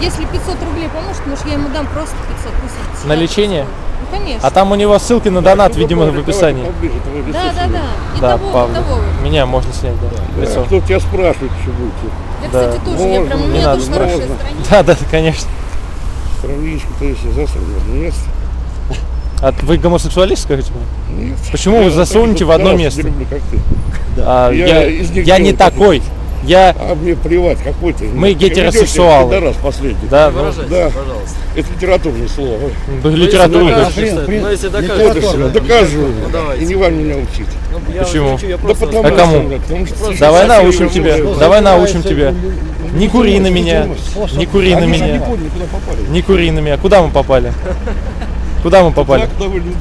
Если 500 рублей поможет, может, я ему дам просто 500. Пусть на лечение? Ну, конечно. А там у него ссылки на донат, да, видимо, в описании. Поближе, да. И да, того. Меня можно снять, да. Да. Кто тебя спрашивает, что будете? Я, да, кстати, тоже, можно, я прям, у меня надо, тоже хорошая страница. Да, конечно. Страничка-то если засадила, нет. А вы гомосексуалист, скажите мне? Нет. Почему вы засунете в одно место? Я не люблю, как ты. Да. Я не такой. Я... А мне плевать, какой ты. Мы гетеросексуалы. Пидорас последний. Да, ну, да. Пожалуйста. Это литературное слово. Да, литературное. Ну, если докажешь. Докажу. Ну, и не вам меня учить. Ну, почему? Учу, да потому, а кому? Потому, давай научим тебя. Давай научим тебя. Не кури на меня. Не кури на меня. Не кури на меня. Куда мы попали? Куда мы попали?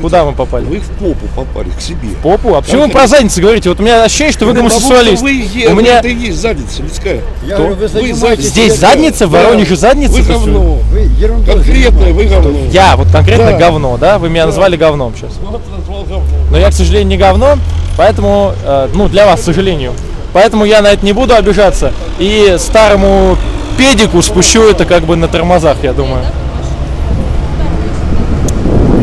Куда мы попали? Вы в попу попали, к себе. В попу? А почему вы про задницу говорите? Вот у меня ощущение, что вы гомосексуалист. У меня это и есть задница людская. Здесь задница, в Воронеже задница? Вы говно. Конкретное вы говно. Я вот конкретно говно, да? Вы меня назвали говном сейчас. Но я, к сожалению, не говно, поэтому, ну, для вас, к сожалению. Поэтому я на это не буду обижаться. И старому педику спущу это как бы на тормозах, я думаю.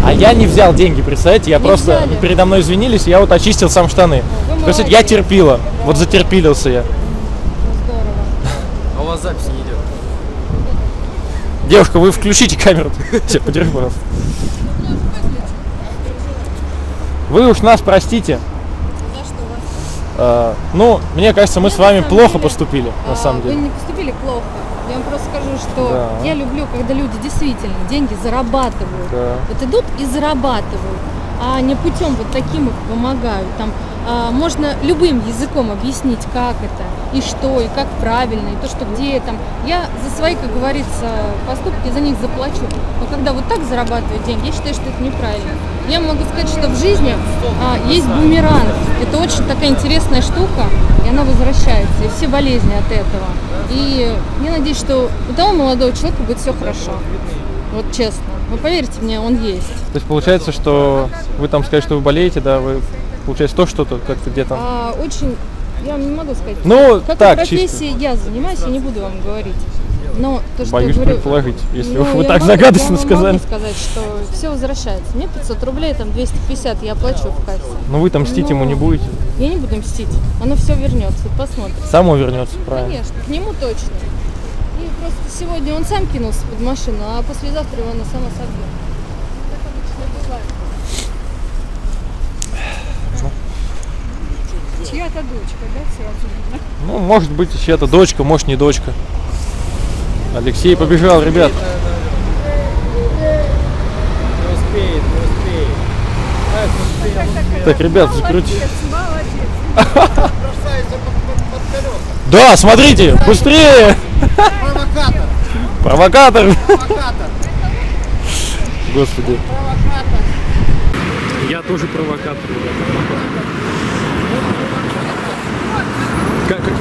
А я не взял деньги, представляете, я не просто взяли. Передо мной извинились, я вот очистил сам штаны. Представляете, я терпила, вот затерпилился я. Здорово. А у вас запись не идет. Девушка, вы включите камеру. Все, подержи, пожалуйста. Вы уж нас простите. За что вас? Ну, мне кажется, мы с вами плохо поступили, на самом деле. Вы не поступили плохо. Я вам просто скажу, что да, я люблю, когда люди действительно деньги зарабатывают. Да. Вот идут и зарабатывают, а не путем вот таким их помогают. Там, можно любым языком объяснить, как это, и что, и как правильно, и то, что где там. Я за свои, как говорится, поступки, за них заплачу. Но когда вот так зарабатывают деньги, я считаю, что это неправильно. Я могу сказать, что в жизни есть бумеранг. Это очень такая интересная штука, и она возвращается, и все болезни от этого. И я надеюсь, что у того молодого человека будет все хорошо. Вот честно. Вы поверьте мне, он есть. То есть получается, что вы там сказали, что вы болеете, да, вы получается то, что-то как-то где-то. Очень, я не могу сказать. Ну, как так, профессии чисто. Я занимаюсь, я не буду вам говорить. Но то, что боюсь я говорю, предположить, если ну, вы так загадочно сказали. Я могу сказать, что все возвращается. Мне 500 рублей, там 250 я оплачу в кассе. Но вы там мстить ему не будете? Я не буду мстить. Оно все вернется, посмотрим. Само вернется, правильно? Конечно, к нему точно. И просто сегодня он сам кинулся под машину, а послезавтра его она сама сожгла. Так обычно бывает. Чья-то дочка, да, сразу видно? Ну, может быть, чья-то дочка, может, не дочка. Алексей побежал, ребят. Не успеет. Так, ребят, закрути. Молодец. Да, смотрите, быстрее. Провокатор. Господи. Я тоже провокатор.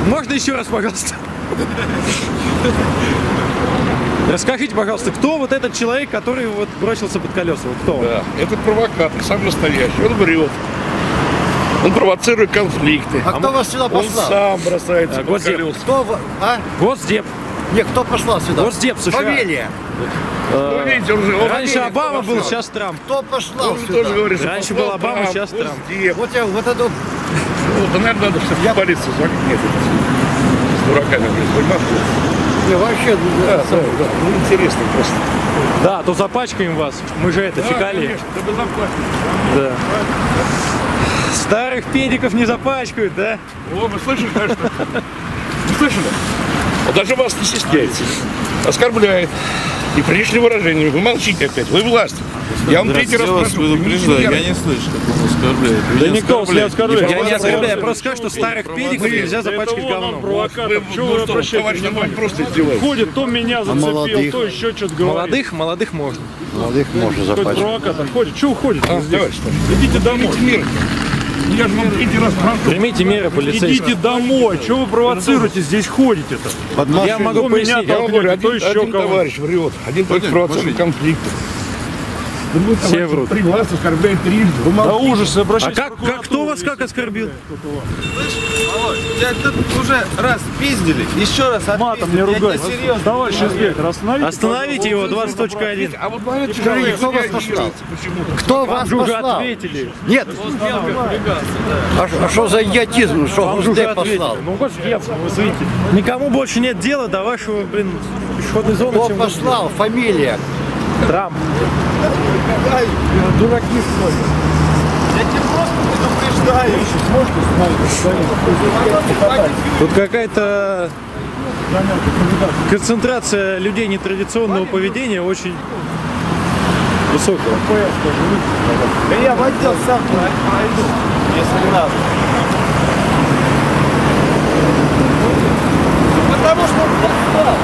Можно еще раз, пожалуйста? Расскажите, пожалуйста, кто вот этот человек, который вот бросился под колеса? Вот кто он? Да, это провокатор, сам настоящий. Он врет. Он провоцирует конфликты. А кто вас сюда послал? Он сам бросается под колеса. Кто? А? Госдеп. Нет, кто послал сюда? Госдеп, США. Фамилия. Ну, видите, раньше Обама был, сейчас Трамп. Кто послал сюда? Говорит, раньше был Обама, сейчас Трамп. Вот это вот. Да, наверное, надо все в полицию звонить. Нет, с дураками. Не, вообще, да. Ну, интересно просто. Да, то запачкаем вас. Мы же это, да, фекалии. Конечно, да, запачкаем. Да. Старых педиков не запачкают, да? О, мы слышали, конечно. Вы слышали? Он даже вас не стесняется. Оскорбляет. И пришли выражения. Вы молчите опять. Вы власть. Я вам третий раз прошу. Я не слышу, как он оскорбляет. Да никто вас не оскорбляет. Я не оскорбляю. Я просто скажу, что старых педиков нельзя запачкать говном. Вы просто издеваетесь. Ходит, то меня зацепил, то еще что-то говорит. Молодых можно. Молодых можно запачкать. Провокатор ходит. Чего уходит? Идите домой. Я же вам третий раз прошу. Примите меры полицейские. Идите домой. Чего вы провоцируете? Здесь ходите-то. Я могу пояснить. Я говорю, один товарищ врет. Один только провоцирует конфликты. Все врут. При вас оскорбляет трижды. Да ужас, обращайтесь. А как, кто вас как оскорбил? Слышь, Володь, тебя тут уже раз пиздили, еще раз отпиздили. Матом не ругайся. Давай, Шизбек, остановите. Остановите его, 20.1. А вот скажите, кто вас послал? Кто вас послал? Нет. А что за идиотизм, что он уже послал? Ну, Госдеп, никому больше нет дела до вашего, блин, пешеходной зоны. Кто послал? Фамилия? Трамп. Дураки сходят. Я тебе просто предупреждаю. Тут какая-то концентрация людей нетрадиционного поведения очень высокая. Я в отдел сам пройду, если надо. Потому что он послал.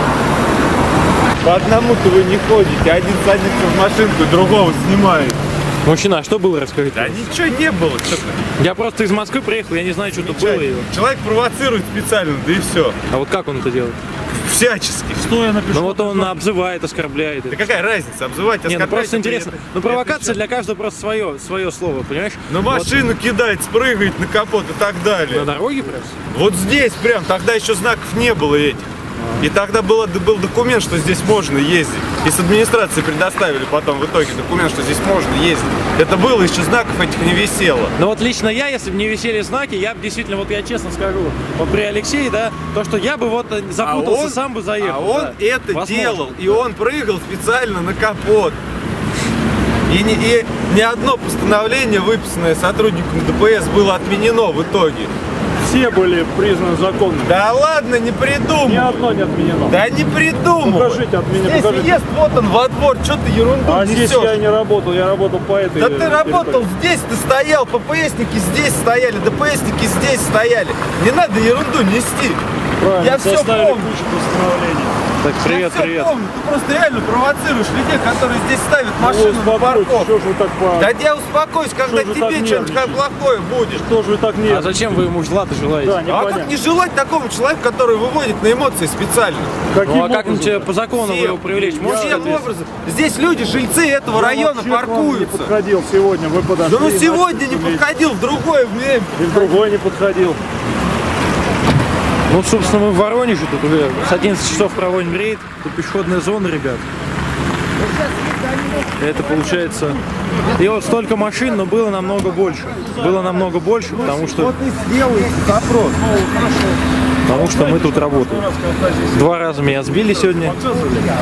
По одному-то вы не ходите, один садится в машинку, другого снимает. Мужчина, а что было, расскажите? Да ничего не было, что-то. Я просто из Москвы приехал, я не знаю, что-то было. Человек провоцирует специально, да и все. А вот как он это делает? Всячески. Что я напишу? Ну вот он обзывает, оскорбляет. Да какая разница, обзывать, оскорблять? Нет, ну просто интересно. Ну провокация для каждого просто свое слово, понимаешь? На машину вот кидает, спрыгивает на капот и так далее. На дороге прям? Вот здесь прям, тогда еще знаков не было этих. И тогда был документ, что здесь можно ездить. И с администрации предоставили потом в итоге документ, что здесь можно ездить. Это было, еще знаков этих не висело. Но вот лично я, если бы не висели знаки, я бы действительно, вот я честно скажу, вот при Алексее, да, то, что я бы вот запутался, сам бы заехал. А он это делал, и он прыгал специально на капот. И ни одно постановление, выписанное сотрудником ДПС, было отменено в итоге. Все были признаны законными. Да ладно, не придумал. Ни одно не отменено. Да не придумал. Покажите, отменено. Здесь въезд, вот он, во двор, что ты ерунду несешь? Здесь я не работал, я работал по этой. Да ты работал здесь, ты стоял, ППСники здесь стояли, ДПСники здесь стояли. Не надо ерунду нести. Правильно, я все помню. Так, привет, привет. Помню. Ты просто реально провоцируешь людей, которые здесь ставят машину на парковку. Да я успокоюсь, когда тебе что-то плохое будет. Что же вы так нервничаете? А зачем вы ему зла-то желаете? Да, а как не желать такому человеку, который выводит на эмоции специально? Каким а как-нибудь по закону вы его привлечь можете? Здесь люди, жильцы этого района паркуются. Я подходил сегодня, вы подошли. Да ну сегодня не подходил, в другое время. И в другое не подходил. Вот, собственно, мы в Воронеже, тут уже с 11 часов проводим рейд, тут пешеходная зона, ребят. Это получается... И вот столько машин, но было намного больше. Было намного больше, потому что... Потому что мы тут работаем. Два раза меня сбили сегодня.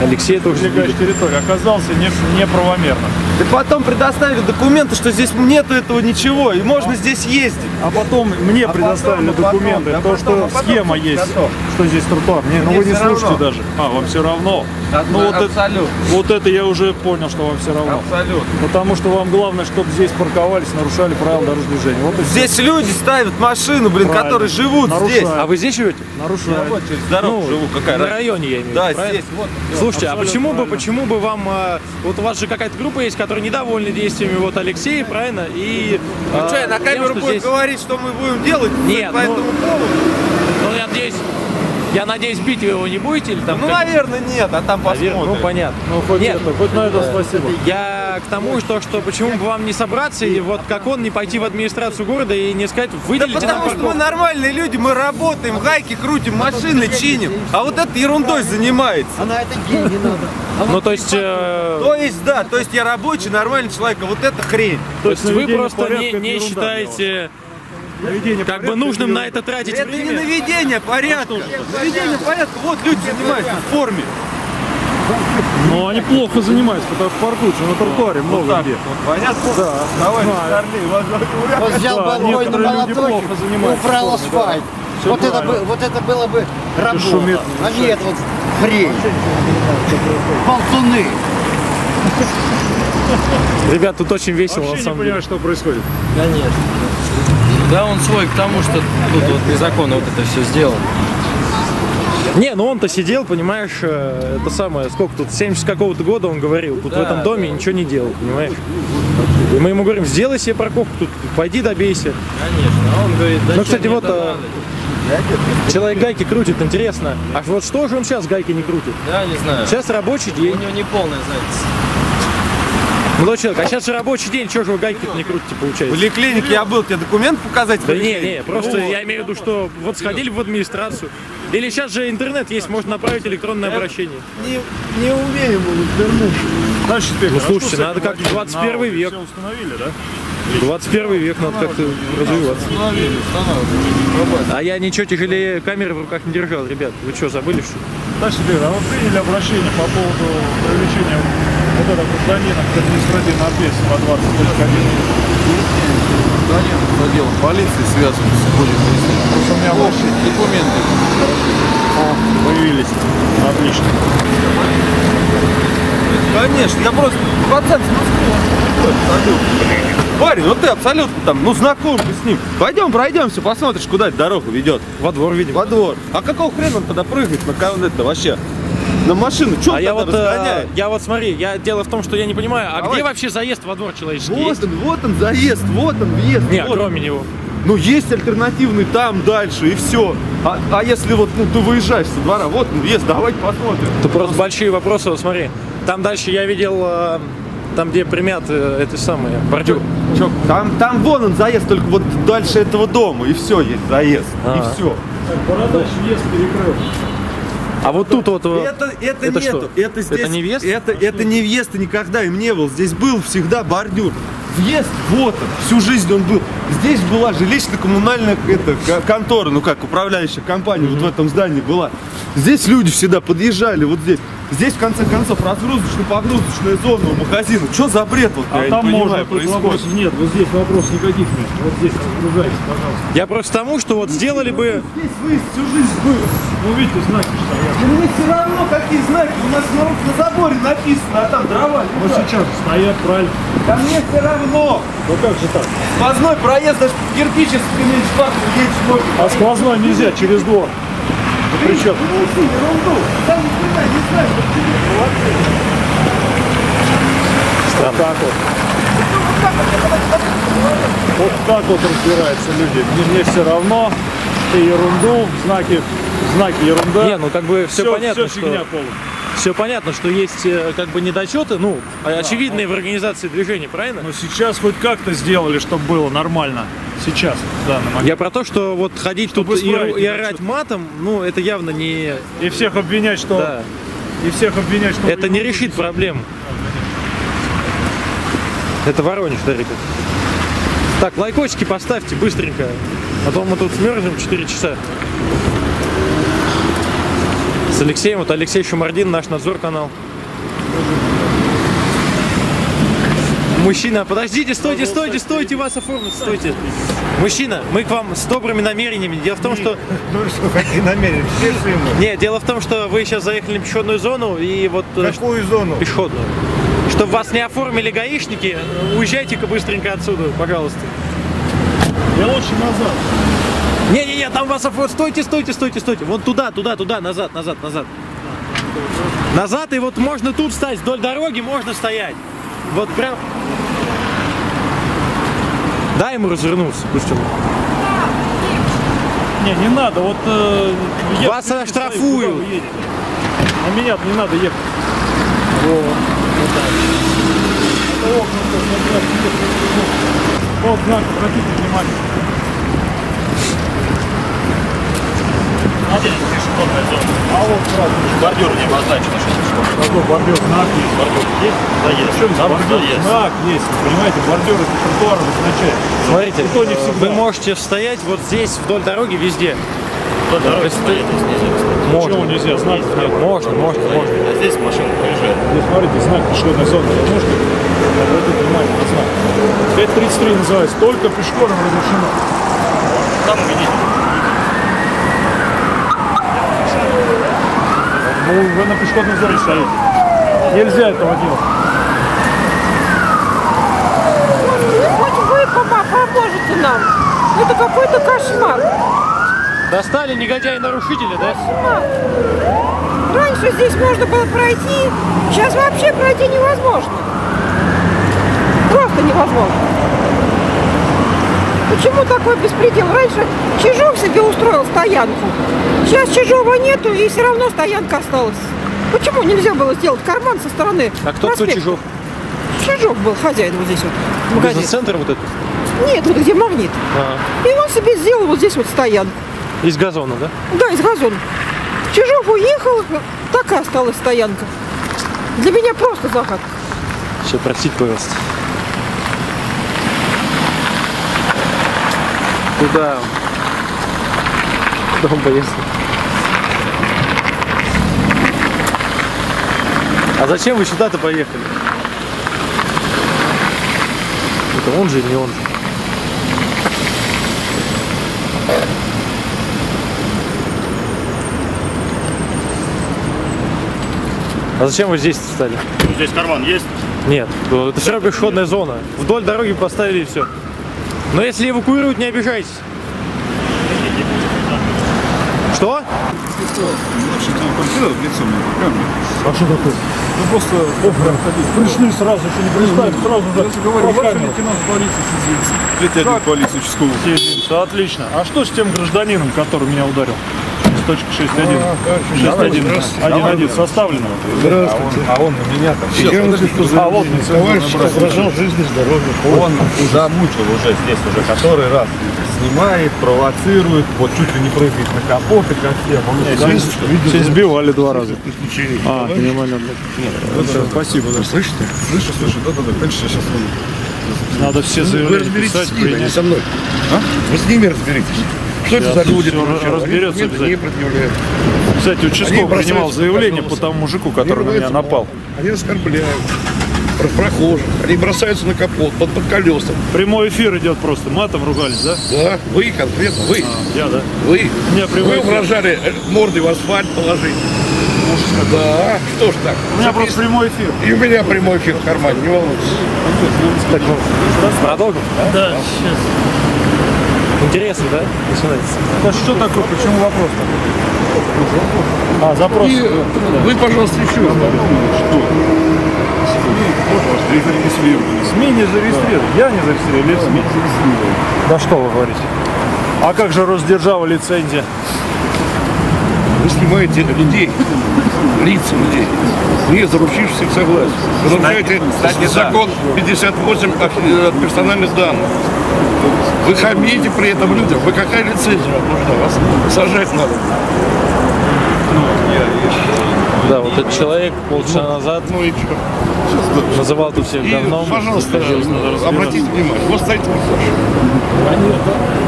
Алексей тоже территория оказался неправомерно. И потом предоставили документы, что здесь нету этого ничего, и можно здесь ездить. А потом мне предоставили документы, то, что схема есть, что здесь тротуар. Не, ну вы не слушайте даже. А, вам все равно. Ну вот это я уже понял, что вам все равно. Потому что вам главное, чтобы здесь парковались, нарушали правила дорожного движения. Здесь люди ставят машину, блин, которые живут здесь. А вы здесь живете? Нарушаю. Вот через дорогу живу, какая на районе я имею в виду. Да, здесь, вот. Слушайте, а почему бы вам, вот у вас же какая-то группа есть, которая недовольна действиями вот Алексея, правильно? И ну что, я на камеру буду говорить, что мы будем делать? Нет, по этому поводу? Ну я надеюсь, бить вы его не будете или там? Ну наверное нет, а там посмотрим. Ну понятно. Ну хоть на это спасибо. Я к тому, что почему бы вам не собраться и вот как он не пойти в администрацию города и не сказать выделите нам парковку. Потому что мы нормальные люди, мы работаем, гайки крутим, машины чиним, а вот этой ерундой занимается. А на это деньги надо. Ну то есть я рабочий, нормальный человек, а вот это хрень. То есть вы просто не считаете. Как бы нужным на это тратить время. Это не наведение порядка. Наведение порядка. Вот люди занимаются в форме. Ну они плохо занимаются, потому что паркуются на тротуаре много где. Понятно? Да. Давай, он взял бальбойный молоток, убрал асфальт. Вот это было бы работа. А не это вот хрень. Болтуны. Ребят, тут очень весело. Вообще не понимаю, что происходит. Конечно. Да, он свой к тому, что тут вот незаконно вот это все сделал. Не, ну он-то сидел, понимаешь, это самое, сколько тут, 70 какого-то года он говорил, тут да, в этом доме да. Ничего не делал, понимаешь? И мы ему говорим, сделай себе парковку тут, пойди добейся. Конечно, а он говорит, да. Ну, кстати, вот человек гайки крутит, интересно. А вот что же он сейчас гайки не крутит? Да, не знаю. Сейчас рабочий день. У него не полная задница. Молодой человек, а сейчас же рабочий день, чего же вы гайки-то не крутите, получается? В поликлинике я был, тебе документ показать? Да не, просто я имею в виду, что вот сходили в администрацию, или сейчас же интернет есть, можно направить электронное обращение. Не умеем его вернуть. Дальше ты. Ну слушайте, надо как 21 век. Все установили, да? 21 век надо как-то развиваться. А я ничего тяжелее камеры в руках не держал, ребят. Вы что, забыли что ли? Дальше ты, а вы приняли обращение по поводу привлечения вот этого гражданина к административной ответственности по 20.1. Да нет, с отделом полиции связаны с более пояснением. Потому что у меня лошадь, документы. Появились. Отлично. Конечно, я просто пацан с Москвы. Парень, ну ты абсолютно там, ну знаком с ним. Пойдем, пройдемся, посмотришь, куда эта дорога ведет. Во двор, видимо. Во двор. А какого хрена он тогда прыгает на кого-то вообще? На машину, что я вот смотри, дело в том, что я не понимаю, а где вообще заезд во двор человеческий? Вот он заезд, вот он въезд. Нет, вот кроме него. Ну есть альтернативный там дальше и все. А если вот ну, ты выезжаешь со двора, вот он въезд, давайте посмотрим. Это просто большие вопросы, вот смотри. Там дальше я видел, там где примят эти самые бордюр. Там вон он заезд, только вот дальше этого дома и все есть заезд, и все. Бородач въезд перекрыл. А вот тут вот... Это нету, что? Это здесь... Это не въезд? Это не въезд, никогда им не был. Здесь был всегда бордюр. Въезд, вот он, всю жизнь он был. Здесь была жилищно-коммунальная контора, ну как, управляющая компания вот в этом здании была. Здесь люди всегда подъезжали, вот здесь. Здесь, в конце концов, разгрузочно-погрузочная зона у магазина. Что за бред вот? А я там не понимаю, можно. Нет, вот здесь вопрос никаких нет. Вот здесь разгружайтесь, пожалуйста. Я просто к тому, что вот сделали бы... Здесь выезд всю жизнь был. Ну, видите, знаки стоят. Да мне все равно, какие знаки. У нас на заборе написано, а там дрова. Вот сейчас стоят, правильно. Да мне все равно. Ну как же так? Сквозной проезд, даже кирпич из шпаку едешь ноги. А сквозной нельзя, через двор. Причем? Вот так вот разбираются люди. Мне все равно, ты ерунду, знаки ерунда. Не, ну как бы все понятно, все фигня полная. Все понятно, что есть как бы недочеты, ну, очевидные в организации движения, правильно? Но сейчас хоть как-то сделали, чтобы было нормально. Сейчас, в данный момент. Я про то, что вот ходить чтобы тут и орать матом, ну, это явно не... И всех обвинять, что... Да. И всех обвинять, что... Это не решит проблему. Это Воронеж, да, ребят? Так, лайкочки поставьте быстренько, а то мы тут смерзнем 4 часа. С Алексеем, вот Алексей Шамардин, наш надзор канал. Мужчина, подождите, стойте, вас оформят, стойте. Мужчина, мы к вам с добрыми намерениями. Дело в том, что... Ну что, какие намерения? Не, дело в том, что вы сейчас заехали в пешеходную зону и вот... Какую зону? Пешеходную. Чтобы вас не оформили гаишники, уезжайте-ка быстренько отсюда, пожалуйста. Я лучше назад. Не-не-не, там вас оформят. Стойте. Вон туда, назад. Назад, и вот можно тут встать, вдоль дороги можно стоять. Вот прям... Дай ему развернуться, пусть он. Не надо, вот... Вас оштрафуют. На меня не надо ехать. Вот знак, обратите внимание. А вот сразу. Бордюр не обозначено, что пешеходная. Какой бордюр? Знак есть. Бордюр есть? Заезд. Там бордюр есть. Знак есть. Понимаете, бордюр это тротуар обозначает. Смотрите, никто не всегда. Вы можете стоять вот здесь, вдоль дороги, везде. Вдоль дороги стоять нельзя. Почему нельзя? Знак нет. Можно. А здесь машина проезжает. Здесь, смотрите, знак пешеходной зоны. Можете обратить внимание на знак. 5.33 называется. Только пешеходам разрешено. Там увидите. Вы на пешеходной зоне стоите. Нельзя этого делать. Хоть вы поможете нам. Это какой-то кошмар. Достали негодяи-нарушители, да? Кошмар. Раньше здесь можно было пройти, сейчас вообще пройти невозможно. Просто невозможно. Почему такой беспредел? Раньше Чижов себе устроил стоянку. Сейчас Чижова нету, и все равно стоянка осталась. Почему нельзя было сделать карман со стороны проспекта? А кто Чижов? Чижов был хозяин вот здесь вот. Бизнес-центр вот этот? Нет, вот где Магнит. Ага. И он себе сделал вот здесь вот стоянку. Из газона, да? Да, из газона. Чижов уехал, так и осталась стоянка. Для меня просто загадка. Сейчас просить повез. Куда? Куда он поехал? А зачем вы сюда-то поехали? Это он же или не он же? А зачем вы здесь встали? Ну, здесь карман есть? Нет, это все равно пешеходная зона. Вдоль дороги поставили и все. Но если эвакуируют, не обижайтесь. Что? А что такое? Ну просто пришли сразу, что не представили, сразу же. Отлично. А что с тем гражданином, который меня ударил? С точки 6.1 составлено. А он на меня там. Угрожал жизни, здоровью. Он замучил уже здесь уже который раз. Снимает, провоцирует, вот чуть ли не прыгает на капот и как все. Избивали 2 раза. А, понимали. Спасибо. Слышите? Слышу, слышу. Да-да-да. Сейчас надо все заявления писать, принять. Со мной. Вы с ними разберитесь. Что это за люди? Разберется обязательно. Кстати, участковый принимал заявление по тому мужику, который на меня напал. Они оскорбляют прохожих, они бросаются на капот, под колеса. Прямой эфир идет просто, матом ругались, да? Да, вы конкретно, вы. А, я, да? Вы. Вы угрожали мордой в асфальт положить. Да, что ж так. У меня просто прямой эфир. И у меня прямой эфир в кармане, не волнуйтесь. Продолжим? Да, сейчас. Интересно, да? Начинается. Что такое? Почему вопрос? А, запрос. И, да. Вы, пожалуйста, еще раз. СМИ не зарегистрировали. Да. Я не зарегистрировал. СМИ не зарегистрировали. Да что вы говорите? А как же Росдержава, лицензия? Вы снимаете людей, лица людей, не заручившись их согласия. Нарушаете закон 58 о персональных данных. Вы хамите при этом людям. Вы какая лицензия? Вас сажать надо. Да, вот этот человек полчаса назад называл тут всех давно. Пожалуйста, обратите внимание, вот стоите на.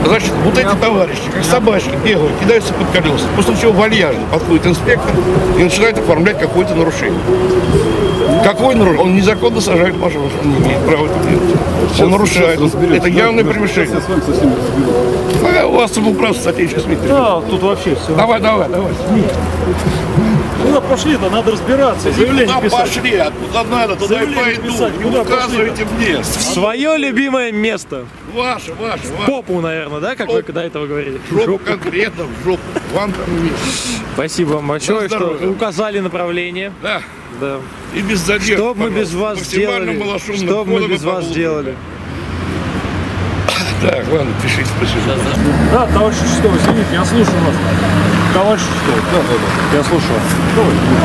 Значит, вот эти товарищи, как собачки, бегают, кидаются под колеса. После чего вальяжно подходит инспектор и начинает оформлять какое-то нарушение. Какой нарушение? Он незаконно сажает машину, он не имеет права это делать. Он нарушает. Это явное превышение. У вас самоуправство статейческое СМИ. Да, тут вообще все. Давай, давай, давай. Куда пошли-то? Надо разбираться. Заявление писать. Пошли, откуда надо, туда и пойду. Не указывайте мне. Свое любимое место. Ваше, ваше, ваше. Попу, наверное, да, как вы до этого говорили? Жопу конкретно, в жопу. Вам там нет. Спасибо вам большое, что указали направление. Да. Да. И без задержки. Что мы без вас сделали? Что мы без вас сделали? Так, ладно, пишите, спасибо. Да, товарищ Шестовый, извините, я слушаю вас. Товарищ Шестовый, да, я слушаю.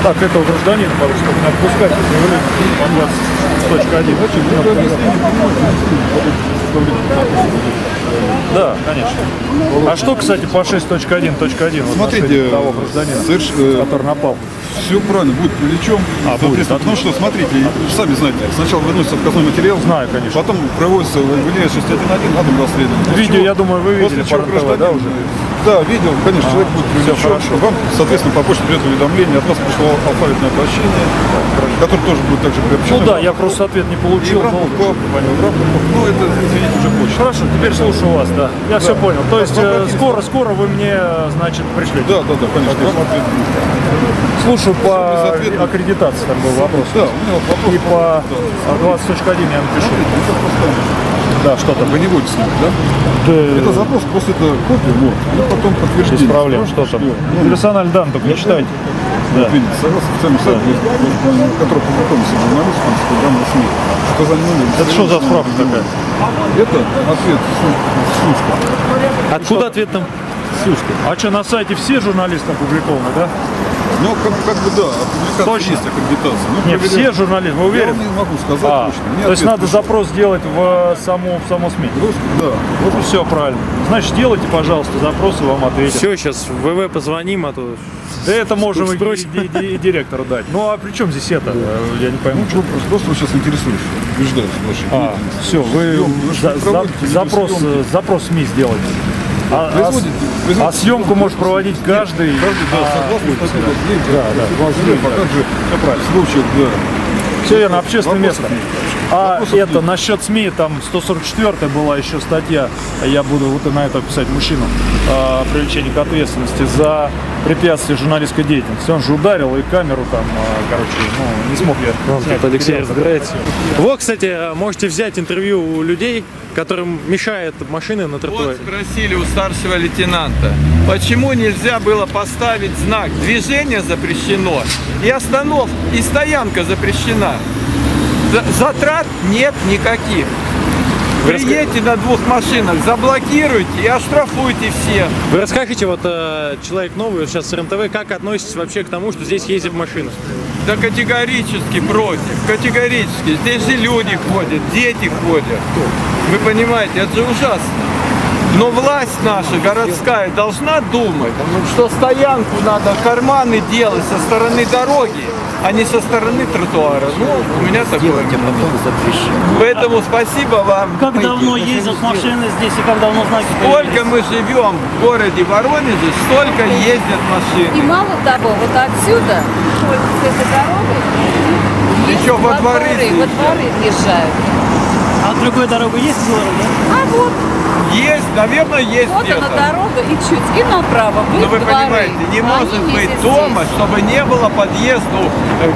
Так, этого гражданина, пожалуйста, не отпускайте, заявление по 20.1. Да, конечно. А что, кстати, по 6.1.1? Смотрите, того гражданина, который напал. Все правильно, будет плечом. А, ну что, смотрите, сами знаете, сначала выносится отказной материал. Знаю, конечно. Потом проводится выявление 6.1.1, надо было следовать. Видео, я думаю, вы видели по РНТВ, да, уже? Да, видел, конечно, человек будет привлечен. Вам, соответственно, по почте придет уведомление, от вас пришло алфавитное обращение, которое тоже будет также приобщено. Ну да, я просто ответ не получил. Ну, это, извините, уже почта. Хорошо, теперь слушаю вас, да. Я все понял. То есть, скоро вы мне, значит, пришли. Да, да, да, конечно. Слушаю по аккредитации, там был вопрос. Да, у меня вопрос. И по 20.1 я напишу. Да, что-то. Вы не будете снимать, да? Да. Это запрос, после этого копию, вот, и потом подтверждение. Без проблем, что-то. Персональные данные только не читайте. Да. Вот видите, согласно официальному сайту, который познакомился с журналистом, с программой СМИ. Что за ним? Это что за справка такая? Это ответ Сушка. Откуда ответ там? Сушка. А что, на сайте все журналисты опубликованы, да? Ну, как бы да, а точно. Ну, нет, все журналисты, вы уверены? Я не могу сказать точно. То есть надо запрос сделать в саму СМИ? Да. Ну, все правильно. Значит, делайте, пожалуйста, запросы, вам ответят. Все, сейчас в ВВ позвоним, а то... Да это можем и директору дать. Ну, а при чем здесь это? Да. Я не пойму. Ну, просто вы сейчас интересуетесь, убеждаете ваши. Все, вы запрос СМИ сделайте. А съемку может проводить каждый. Все верно, общественное место. А это насчет СМИ, там 144-я была еще статья, я буду вот на это писать, мужчину, привлечение к ответственности за препятствие журналистской деятельности. Он же ударил и камеру там, короче, ну не смог я. Алексей разбирается. Вот, кстати, можете взять интервью у людей, которым мешает машины на тротуаре. Вот спросили у старшего лейтенанта, почему нельзя было поставить знак «Движение запрещено» и остановка, и стоянка запрещена. Затрат нет никаких. Приедьте на двух машинах, заблокируйте и оштрафуйте всех. Вы расскажите, вот человек новый, сейчас с РНТВ, как относитесь вообще к тому, что здесь ездят машины? Да категорически против, категорически. Здесь же люди ходят, дети ходят. Вы понимаете, это же ужасно. Но власть наша, городская, должна думать, что стоянку надо карманы делать со стороны дороги, а не со стороны тротуара. Ну, у меня такое. Поэтому спасибо вам. Как давно ездят машины здесь и как давно знаки? Сколько мы живем в городе Воронеже, столько ездят машины. И мало того, вот отсюда, вот с этой дорогой, еще во дворы езжают. А другой дорога есть в городе? А вот. Есть, наверное, есть. Вот она дорога и чуть, и направо. Но вы понимаете, не может быть дома, чтобы не было подъезду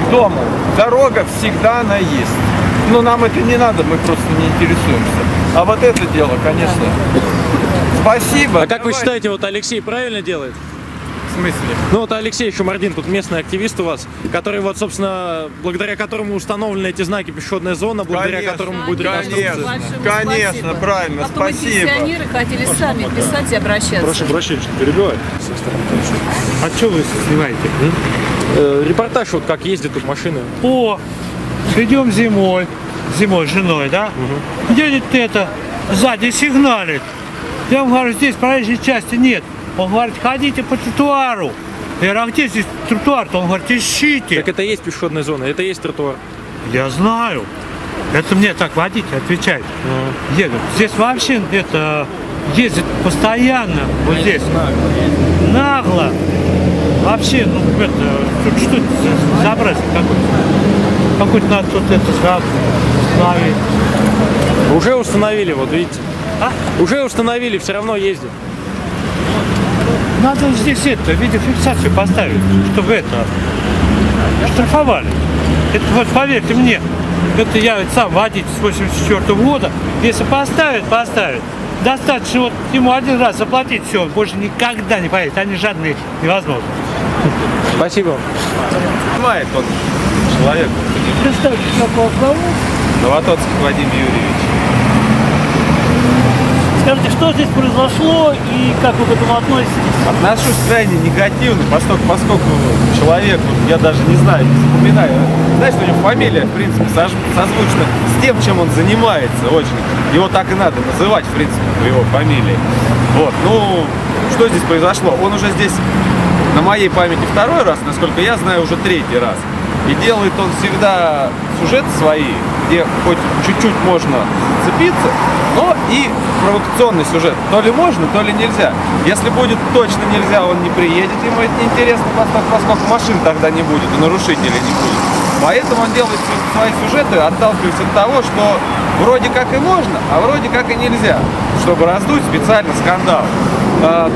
к дому. Дорога всегда она есть. Но нам это не надо, мы просто не интересуемся. А вот это дело, конечно. Спасибо. А как вы считаете, вот Алексей правильно делает? В смысле? Ну вот Алексей Шамардин, тут местный активист у вас, который вот, собственно, благодаря которому установлены эти знаки пешеходная зона, благодаря которому будет реконструкция. Конечно, правильно, спасибо. Пенсионеры хотели сами писать и обращаться. Прошу прощения, что перебиваю. А что вы снимаете? Репортаж, вот как ездят тут машины. О, идем зимой с женой, да? Едет это, сзади сигналит. Я вам говорю, здесь проезжей части нет. Он говорит, ходите по тротуару. Я говорю, а где здесь тротуар-то? Он говорит, ищите. Так это есть пешеходная зона, это есть тротуар. Я знаю. Это мне так водитель отвечает. Едут. Здесь вообще где-то ездит постоянно. Вот здесь. Нагло. Вообще, ну, это, что это за забрать? Какой-то надо тут это установить. Уже установили, вот видите. А? Уже установили, все равно ездит. Надо здесь это, видеофиксацию поставить, чтобы это штрафовали. Это вот, поверьте мне, это я сам водитель с 84-го года, если поставят. Достаточно вот ему один раз заплатить, все, он больше никогда не поедет, они жадные, невозможно. Спасибо. Бывает он человек. Представьте, какого зовут? Новотоцкий Владимир Юрьевич. Скажите, что здесь произошло и как вы к этому относитесь? Отношусь крайне негативно, поскольку человек, я даже не знаю, не запоминаю. Знаешь, у него фамилия, в принципе, созвучна с тем, чем он занимается очень. Его так и надо называть, в принципе, по его фамилии. Вот, ну, что здесь произошло? Он уже здесь, на моей памяти, второй раз, насколько я знаю, уже третий раз. И делает он всегда сюжеты свои, где хоть чуть-чуть можно зацепиться, но и провокационный сюжет. То ли можно, то ли нельзя. Если будет точно нельзя, он не приедет, ему это неинтересно, поскольку машин тогда не будет, и нарушителей не будет. Поэтому он делает свои сюжеты, отталкиваясь от того, что вроде как и можно, а вроде как и нельзя, чтобы раздуть специально скандал.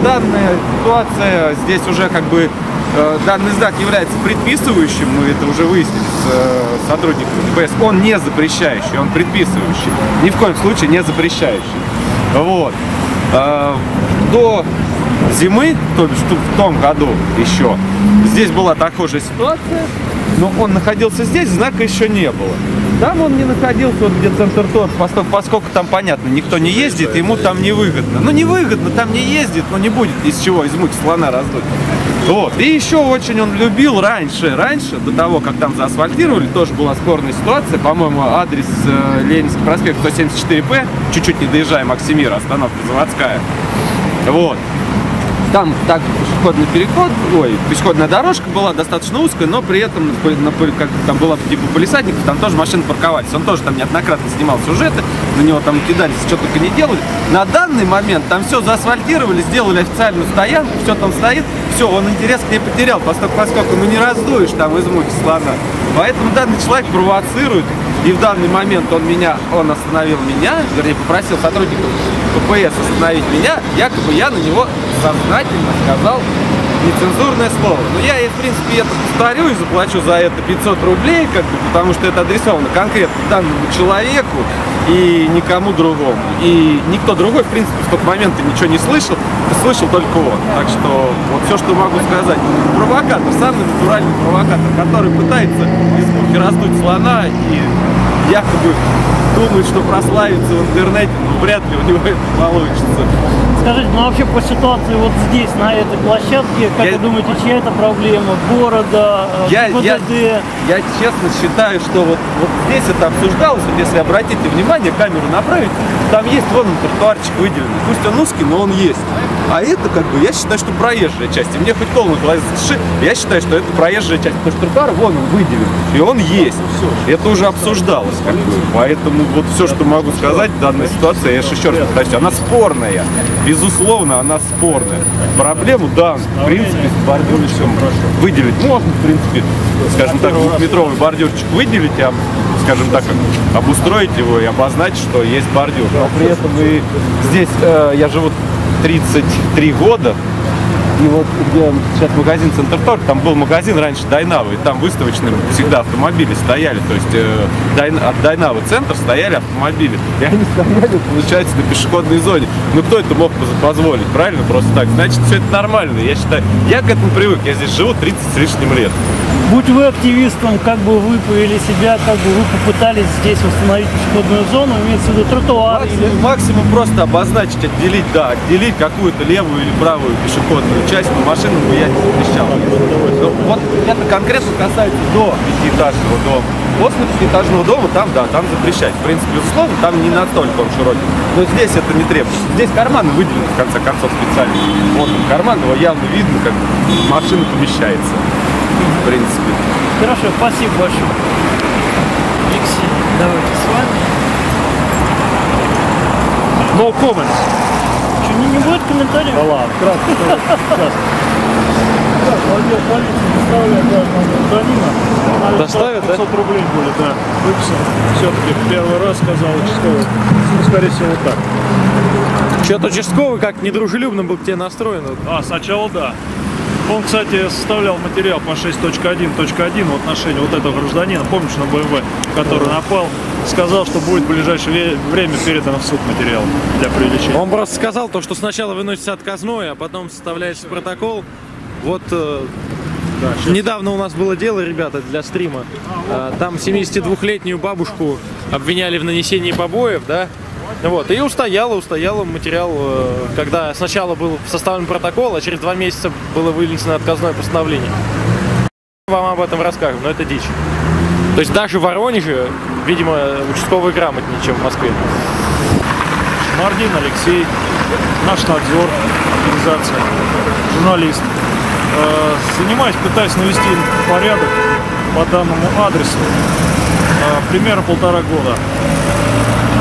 Данная ситуация здесь уже как бы... Данный знак является предписывающим, мы это уже выяснили с сотрудниками ДПС, он не запрещающий, он предписывающий, ни в коем случае не запрещающий. Вот. До зимы, то бишь в том году еще, здесь была такая же ситуация, но он находился здесь, знака еще не было. Там он не находился, вот где Центр Торг, поскольку там, понятно, никто не ездит, ему там невыгодно. Ну, невыгодно, там не ездит, но не будет из чего, из мух слона раздуть. Вот. И еще очень он любил раньше, до того, как там заасфальтировали, тоже была спорная ситуация, по-моему, адрес Ленинский проспект 174П, чуть-чуть не доезжая Максимира, остановка Заводская. Вот. Там так пешеходный переход, ой, пешеходная дорожка была достаточно узкая, но при этом как там была типа полисадников, там тоже машины парковались. Он тоже там неоднократно снимал сюжеты, на него там кидались, что только не делали. На данный момент там все заасфальтировали, сделали официальную стоянку, все там стоит, все, он интерес к ней потерял, поскольку ну не раздуешь там из мухи слона. Поэтому данный человек провоцирует, и в данный момент он остановил меня, вернее попросил сотрудников ДПС остановить меня, якобы я на него сознательно сказал нецензурное слово. Но я, в принципе, это повторю и заплачу за это 500 рублей, как бы, потому что это адресовано конкретно данному человеку и никому другому. И никто другой, в принципе, в тот момент ничего не слышал, слышал только он. Так что вот все, что могу сказать. Провокатор, самый натуральный провокатор, который пытается из мухи раздуть слона и якобы думает, что прославится в интернете, но вряд ли у него это получится. Скажите, ну вообще по ситуации вот здесь, на этой площадке, как вы думаете, чья это проблема? Города, ГУВД? Я честно считаю, что вот здесь это обсуждалось, вот если обратите внимание, камеру направить, там есть вон тротуарчик выделенный, пусть он узкий, но он есть. А это, как бы, я считаю, что проезжая часть, и мне хоть колу глаза заши, я считаю, что это проезжая часть, потому что тротуар вон он выделен, и он есть. Это уже обсуждалось, как бы, поэтому вот все, что могу сказать в данной ситуации, я еще раз повторюсь, она спорная. Безусловно, она спорная. Проблему, да, в принципе, с бордюрчиком выделить можно, в принципе, скажем так, двухметровый бордюрчик выделить, а, скажем так, обустроить его и обозначить, что есть бордюр. Но при этом и здесь я живу 33 года, и вот где сейчас магазин Центр Торг, там был магазин раньше Дайнавы, и там выставочные всегда автомобили стояли, то есть от Дайнавы центр стояли автомобили, и они стояли, получается, на пешеходной зоне. Ну кто это мог позволить, правильно? Просто так. Значит, все это нормально, я считаю. Я к этому привык, я здесь живу 30 с лишним лет. Будь вы активистом, как бы вы повели себя, как бы вы попытались здесь установить пешеходную зону, имеется в виду тротуар? Максимум просто обозначить, отделить, да, отделить какую-то левую или правую пешеходную часть, но машину бы я не запрещал. Вот это конкретно касается до пятиэтажного дома. После пятиэтажного дома там, да, там запрещать. В принципе, условно, там не настолько он широкий. Но здесь это не требуется. Здесь карманы выделены, в конце концов, специально. Вот он, карман, его явно видно, как машина помещается. В принципе. Хорошо, спасибо большое. Алексей, давайте с вами. No comments. Что, не будет комментариев? Да ладно, кратко. Доставят, да? 500 рублей будет, да. Выписал. Все-таки первый раз сказал участковый. Скорее всего, вот так. Что-то участковый как недружелюбно был к тебе настроен. А, сначала да. Он, кстати, составлял материал по 6.1.1 в отношении вот этого гражданина, помнишь, на BMW, который напал, сказал, что будет в ближайшее время передан в суд материал для привлечения. Он просто сказал то, что сначала выносится отказное, а потом составляется протокол. Вот да, недавно у нас было дело, ребята, для стрима. Там 72-летнюю бабушку обвиняли в нанесении побоев, да? Вот, и устояла материал, когда сначала был составлен протокол, а через 2 месяца было вынесено отказное постановление. Вам об этом расскажем, но это дичь. То есть даже в Воронеже, видимо, участковый грамотнее, чем в Москве. Шамардин Алексей, наш надзор, организация, журналист. Занимаюсь, пытаюсь навести порядок по данному адресу, примерно 1,5 года.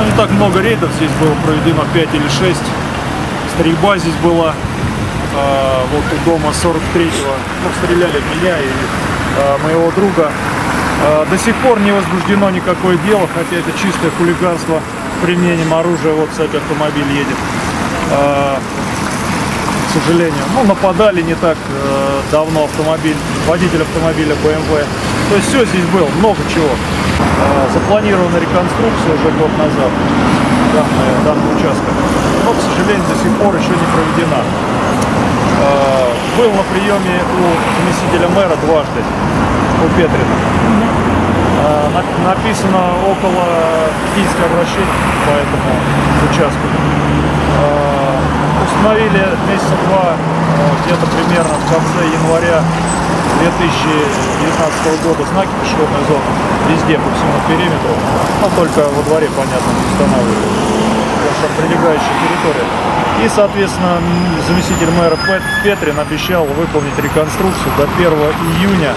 Ну, не так много рейдов здесь было проведено, 5 или 6. Стрельба здесь была вот у дома 43-го. Ну, стреляли меня и моего друга. До сих пор не возбуждено никакое дело, хотя это чистое хулиганство с применением оружия. Вот, кстати, автомобиль едет. К сожалению. Ну, нападали не так давно автомобиль, водитель автомобиля BMW. То есть все здесь было, много чего. Запланирована реконструкция уже год назад данного участка, но, к сожалению, до сих пор еще не проведена. Был на приеме у заместителя мэра дважды, у Петрина. написано около физического обращения по этому участку. Установили месяца два, где-то примерно в конце января 2019 года знаки пешеходной зоны везде по всему периметру, но только во дворе, понятно, не устанавливают, потому что прилегающая территория. И, соответственно, заместитель мэра Петрин обещал выполнить реконструкцию до 1 июня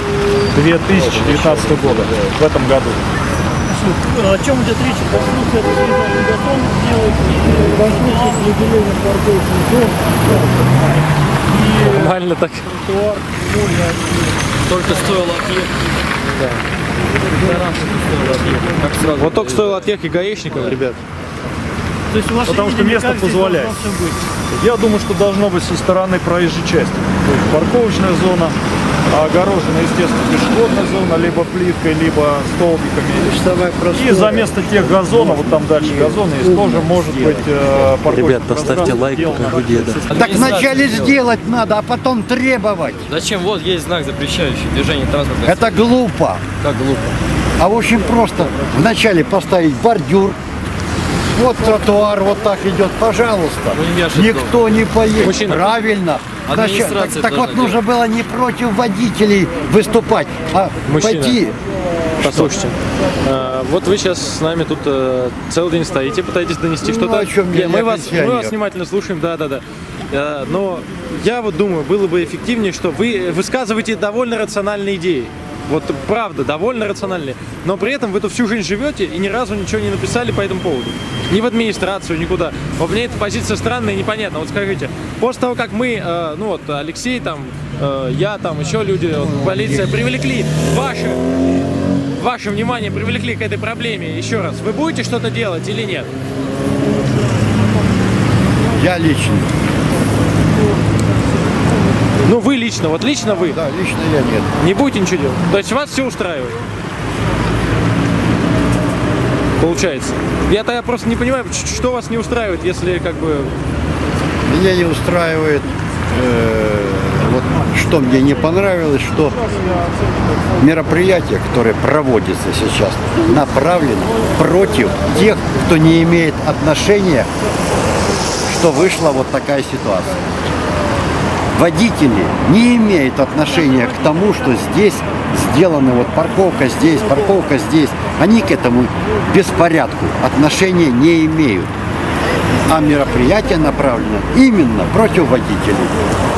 2019 года, в этом году. О чем идет речь? Конструкция территориальный газон делает, возможность выделения парковочных зон, и нормально так. Тротуар, только стоило отъехать. Вот только стоило отъехать и гаишникам, ребят. То есть у вас потому что место позволяет. Я думаю, что должно быть со стороны проезжей части. То есть парковочная зона, огорожена, естественно, пешеходная зона, либо плиткой, либо столбиками. И за место тех газонов, вот там дальше газоны, есть тоже может быть парковочная. Ребят, поставьте лайк, пока деда. Так вначале сделать надо, а потом требовать. Зачем? Вот есть знак, запрещающий движение транспорта. Это глупо. Как глупо? А в общем просто вначале поставить бордюр. Вот тротуар вот так идет, пожалуйста, никто не поедет. Мужчина, правильно. Так вот нужно было не против водителей выступать, а мужчина, пойти. Послушайте, вот вы сейчас с нами тут целый день стоите, пытаетесь донести что-то. Мы вас внимательно слушаем, да-да-да. Но я вот думаю, было бы эффективнее, что вы высказываете довольно рациональные идеи. Вот правда, довольно рациональные. Но при этом вы-то всю жизнь живете и ни разу ничего не написали по этому поводу. Ни в администрацию, никуда. Вот мне эта позиция странная и непонятна. Вот скажите, после того, как мы, ну вот Алексей, там, я, там, еще люди, вот, полиция, привлекли ваше внимание, привлекли к этой проблеме, еще раз, вы будете что-то делать или нет? Я лично. Ну вы лично, вот лично вы? Да, лично я нет. Не будете ничего делать? То есть вас все устраивает? Получается. Я просто не понимаю, что вас не устраивает, если как бы... Меня не устраивает, вот что мне не понравилось, что мероприятие, которое проводится сейчас, направлено против тех, кто не имеет отношения, что вышла вот такая ситуация. Водители не имеют отношения к тому, что здесь сделаны вот парковка здесь. Они к этому беспорядку отношения не имеют. А мероприятие направлено именно против водителей.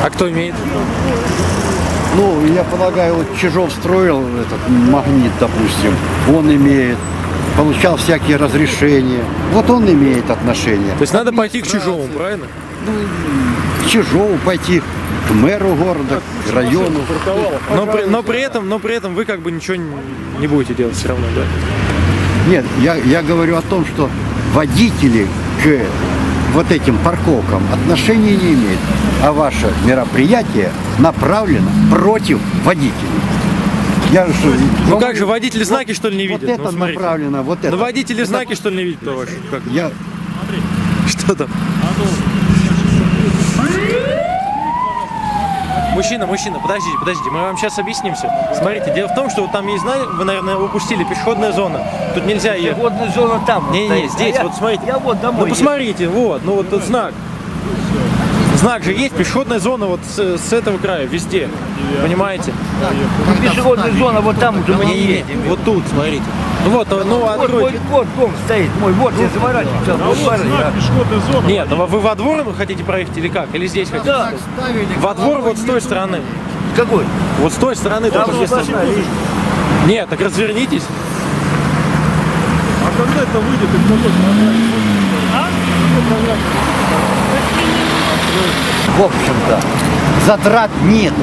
А кто имеет? Ну, я полагаю, вот Чижов строил этот Магнит, допустим, он имеет. Получал всякие разрешения. Вот он имеет отношение. То есть надо пойти к Чижову, правильно? Ну, к Чижову пойти. К мэру города, к району. Но при этом вы как бы ничего не будете делать все равно, да? Нет, я говорю о том, что водители к вот этим парковкам отношения не имеют, а ваше мероприятие направлено против водителей. Я, что, ну как же, водители знаки, что ли, не видят? Вот это ну, направлено, вот это. Но водители знаки, что ли, не видят? Я... Что там? Мужчина, подождите, мы вам сейчас объяснимся. Смотрите, дело в том, что вот там есть, знаете, вы, наверное, упустили, пешеходная зона. Тут нельзя ее... Пешеходная зона там. Не-не, здесь, вот смотрите. Я вот домой. Ну посмотрите, вот, ну вот тут знак. Знак же есть, пешеходная зона вот с этого края, везде. Понимаете? Пешеходная зона вот там уже мы не едем. Вот тут, смотрите. Вот, ну откройте. Вот дом стоит мой, вот я заворачиваю. Нет, вы во двор хотите проехать или как? Или здесь хотите? Да. Во двор вот с той стороны. Какой? Вот с той стороны. Нет, так развернитесь. А когда это выйдет? В общем-то, затрат нету.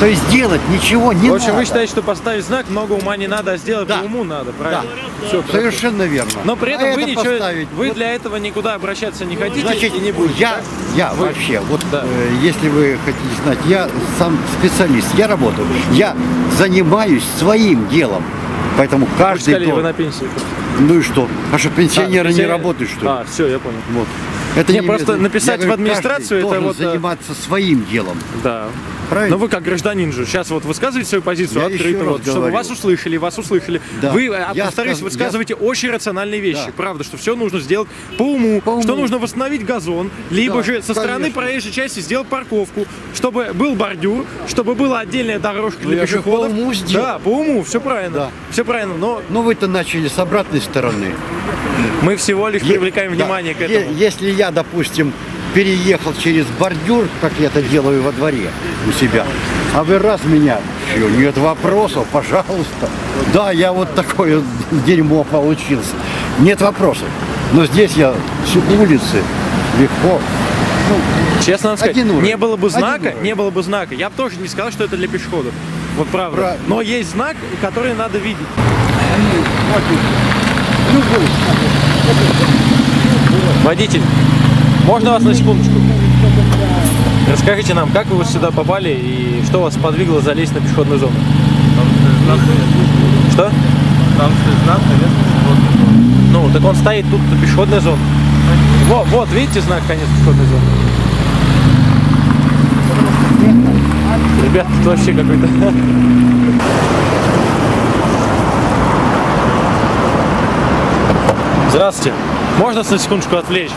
То есть делать ничего не надо. В общем, вы считаете, что поставить знак много ума не надо, а сделать по уму надо, правильно? Да. Все, совершенно верно. Но при этом вы ничего, вы для этого никуда обращаться не хотите. Значит, и не будете. Я вообще, вот да. Если вы хотите знать, я сам специалист, я работаю, я занимаюсь своим делом. Поэтому каждый дом... Вы на пенсию. Ну и что? А что, пенсионеры не работают, что ли? А, все, я понял. Вот. Это не просто написать в администрацию, это вот... заниматься своим делом. Да. Правильно? Но вы как гражданин же сейчас вот высказываете свою позицию открыто, вот, чтобы вас услышали, да. Вы, повторюсь, высказываете очень рациональные вещи, да. Правда, что все нужно сделать по уму, что нужно восстановить газон, либо да, же со стороны проезжей части сделать парковку, чтобы был бордюр, чтобы была отдельная дорожка для пешеходов. Да, по уму, все правильно, да. Все правильно, но вы-то начали с обратной стороны. Мы всего лишь привлекаем внимание к этому. Если я, допустим, переехал через бордюр, как я это делаю во дворе у себя, а вы раз меня, нет вопросов, пожалуйста. Да, я вот такое дерьмо получился. Нет вопросов. Но здесь я с улицы легко. Честно вам сказать, не было бы знака, я бы тоже не сказал, что это для пешеходов. Вот правда. Правильно. Но есть знак, который надо видеть. Водитель, можно вас на секундочку? Расскажите нам, как вы сюда попали и что вас подвигло залезть на пешеходную зону? Там что? Там знак, ну, так он стоит тут, пешеходная зона. Вот, вот, видите знак, конец пешеходной зоны? Ребята, тут вообще какой-то... Здравствуйте. Можно на секундочку отвлечь?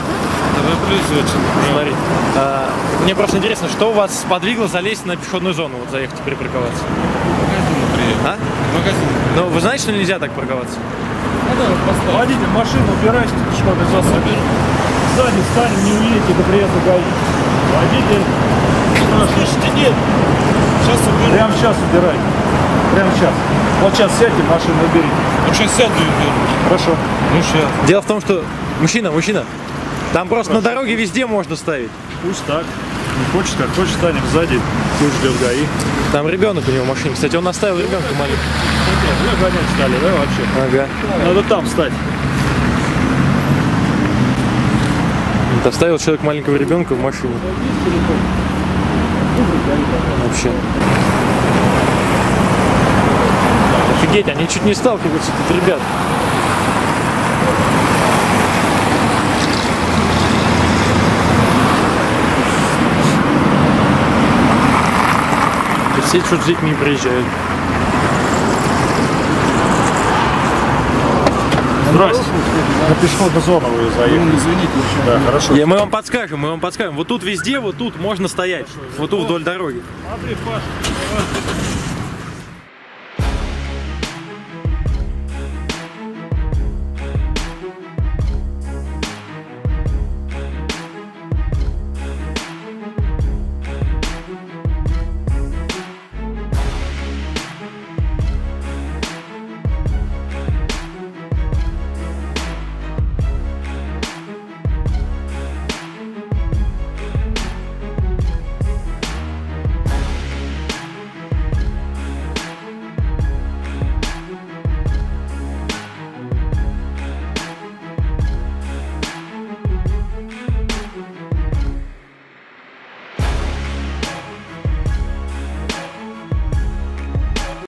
Смотри. Мне просто интересно, что у вас подвигло залезть на пешеходную зону, вот заехать и припарковаться? А? Ну, вы знаете, что нельзя так парковаться? Ну, водитель, машину убирайте, пешеходную зону соберу. Сзади встанем, не уедете до приезда ГАИ. Водитель, слышите, нет. Сейчас уберу. Прямо сейчас убирай. Прямо сейчас. Вот сейчас сядьте, машину уберите. Ну, сейчас сяду и уберу. Хорошо. Ну, сейчас. Дело в том, что... Мужчина. Там просто на дороге везде можно ставить. Пусть так. Не хочешь, как хочешь, станем сзади. Пусть ждет ГАИ. Там ребенок у него в машине. Кстати, он оставил ребенка маленького. Ну, гонять стали, да, вообще? Ага. Надо там встать. Вот оставил человек маленького ребенка в машине. Вообще. Офигеть, они чуть не сталкиваются тут, ребят. Все что-то с детьми приезжают. Здравствуйте. На пешеходную зону вы заехали. Ну, извините, да, хорошо. Мы вам подскажем, Вот тут везде, вот тут можно стоять. Хорошо, вот тут вдоль дороги. Смотри, Паш,